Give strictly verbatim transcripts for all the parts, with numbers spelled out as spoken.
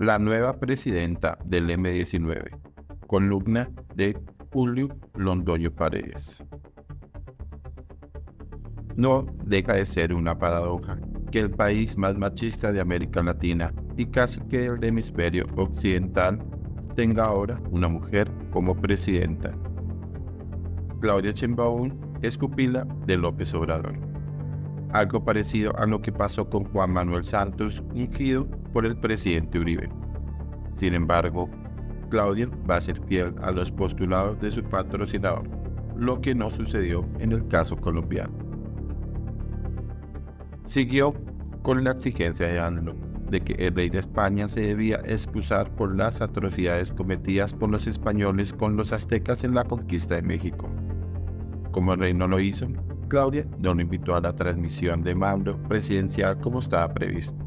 la nueva presidenta del eme diecinueve, columna de Julio Londoño Paredes. No deja de ser una paradoja que el país más machista de América Latina y casi que el hemisferio occidental tenga ahora una mujer como presidenta. Claudia Sheinbaum es pupila de López Obrador. Algo parecido a lo que pasó con Juan Manuel Santos, ungido por el presidente Uribe. Sin embargo, Claudia va a ser fiel a los postulados de su patrocinador, lo que no sucedió en el caso colombiano. Siguió con la exigencia de Ángelo de que el rey de España se debía excusar por las atrocidades cometidas por los españoles con los aztecas en la conquista de México. Como el rey no lo hizo, Claudia no lo invitó a la transmisión de mando presidencial como estaba previsto.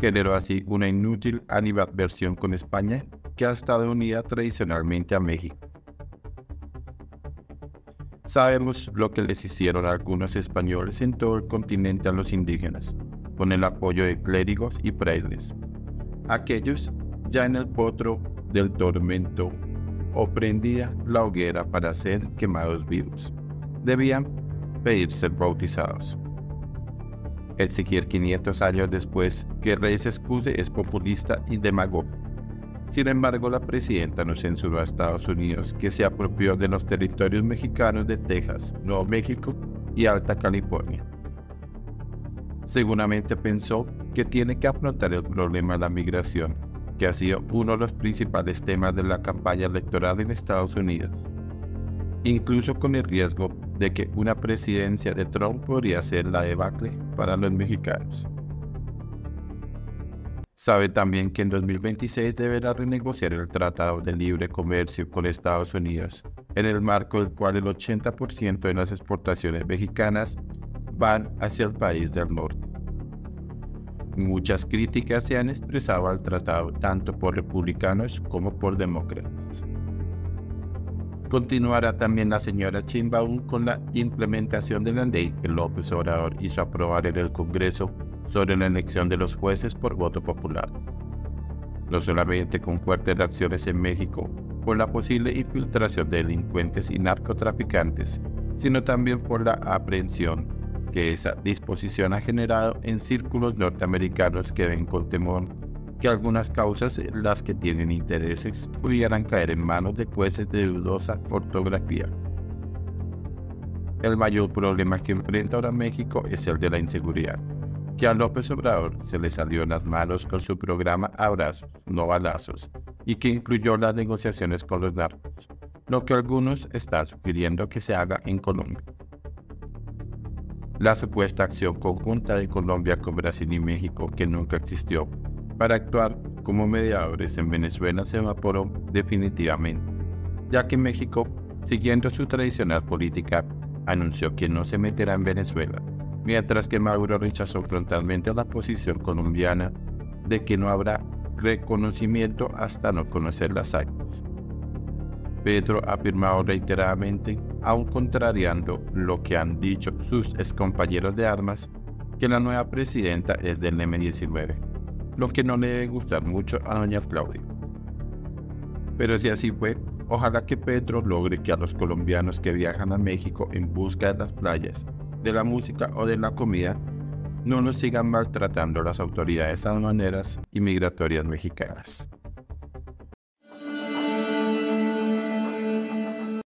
Generó así una inútil animadversión con España que ha estado unida tradicionalmente a México. Sabemos lo que les hicieron a algunos españoles en todo el continente a los indígenas, con el apoyo de clérigos y frailes. Aquellos ya en el potro del tormento o prendía la hoguera para ser quemados vivos. Debían pedir ser bautizados. Exigir quinientos años después que el rey se excuse es populista y demagogo. Sin embargo, la presidenta no censuró a Estados Unidos, que se apropió de los territorios mexicanos de Texas, Nuevo México y Alta California. Seguramente pensó que tiene que afrontar el problema de la migración, que ha sido uno de los principales temas de la campaña electoral en Estados Unidos, incluso con el riesgo de que una presidencia de Trump podría ser la debacle para los mexicanos. Sabe también que en dos mil veintiséis deberá renegociar el Tratado de Libre Comercio con Estados Unidos, en el marco del cual el ochenta por ciento de las exportaciones mexicanas van hacia el país del norte. Muchas críticas se han expresado al tratado tanto por republicanos como por demócratas. Continuará también la señora Sheinbaum con la implementación de la ley que López Obrador hizo aprobar en el Congreso sobre la elección de los jueces por voto popular. No solamente con fuertes reacciones en México por la posible infiltración de delincuentes y narcotraficantes, sino también por la aprehensión que esa disposición ha generado en círculos norteamericanos que ven con temor que algunas causas en las que tienen intereses pudieran caer en manos de jueces de dudosa ortografía. El mayor problema que enfrenta ahora México es el de la inseguridad, que a López Obrador se le salió en las manos con su programa Abrazos, no Balazos, y que incluyó las negociaciones con los narcos, lo que algunos están sugiriendo que se haga en Colombia. La supuesta acción conjunta de Colombia con Brasil y México, que nunca existió, para actuar como mediadores en Venezuela se evaporó definitivamente, ya que México, siguiendo su tradicional política, anunció que no se meterá en Venezuela, mientras que Maduro rechazó frontalmente la posición colombiana de que no habrá reconocimiento hasta no conocer las actas. Petro ha afirmado reiteradamente, aun contrariando lo que han dicho sus excompañeros de armas, que la nueva presidenta es del eme diecinueve. Lo que no le debe gustar mucho a doña Claudia. Pero si así fue, ojalá que Petro logre que a los colombianos que viajan a México en busca de las playas, de la música o de la comida, no nos sigan maltratando las autoridades aduaneras y migratorias mexicanas.